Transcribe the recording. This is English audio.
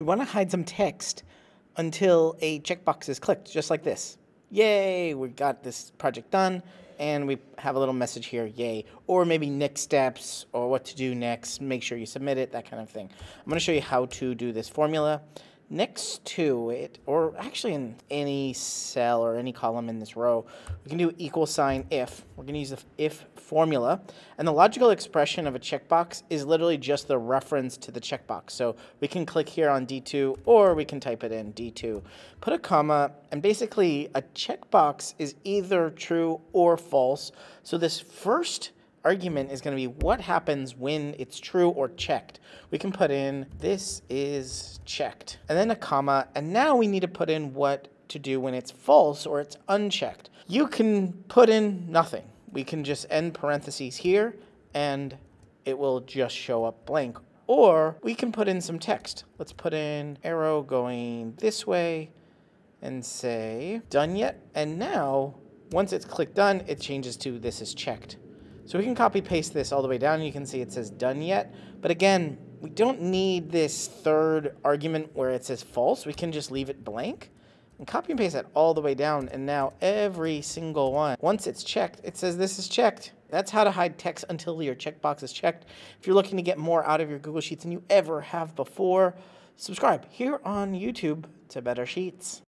We want to hide some text until a checkbox is clicked, just like this. Yay, we've got this project done, and we have a little message here, yay. Or maybe next steps, or what to do next, make sure you submit it, that kind of thing. I'm going to show you how to do this formula. Next to it, or actually in any cell or any column in this row, we can do =if. We're going to use the if formula. And the logical expression of a checkbox is literally just the reference to the checkbox. So we can click here on D2, or we can type it in D2. Put a comma, and basically a checkbox is either true or false. So this first argument is going to be what happens when it's true or checked. We can put in this is checked and then a comma, and now we need to put in what to do when it's false or it's unchecked. You can put in nothing. We can just end parentheses here and it will just show up blank, or we can put in some text. Let's put in arrow going this way and say done yet, and now once it's clicked done it changes to this is checked. So we can copy paste this all the way down. You can see it says done yet. But again, we don't need this third argument where it says false. We can just leave it blank and copy and paste that all the way down. And now every single one, once it's checked, it says this is checked. That's how to hide text until your checkbox is checked. If you're looking to get more out of your Google Sheets than you ever have before, subscribe here on YouTube to Better Sheets.